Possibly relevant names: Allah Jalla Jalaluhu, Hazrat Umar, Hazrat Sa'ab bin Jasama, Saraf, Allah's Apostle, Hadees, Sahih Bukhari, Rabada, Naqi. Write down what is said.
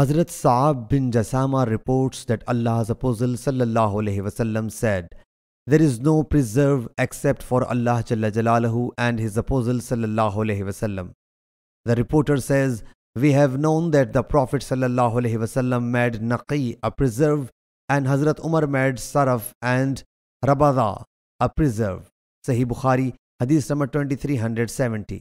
Hazrat Sa'ab bin Jasama reports that Allah's Apostle ﷺ said, "There is no preserve except for Allah Jalla Jalaluhu and His Apostle ﷺ." The reporter says, "We have known that the Prophet ﷺ made Naqi, a preserve, and Hazrat Umar made Saraf and Rabada, a preserve." Sahih Bukhari, Hadith number 2370.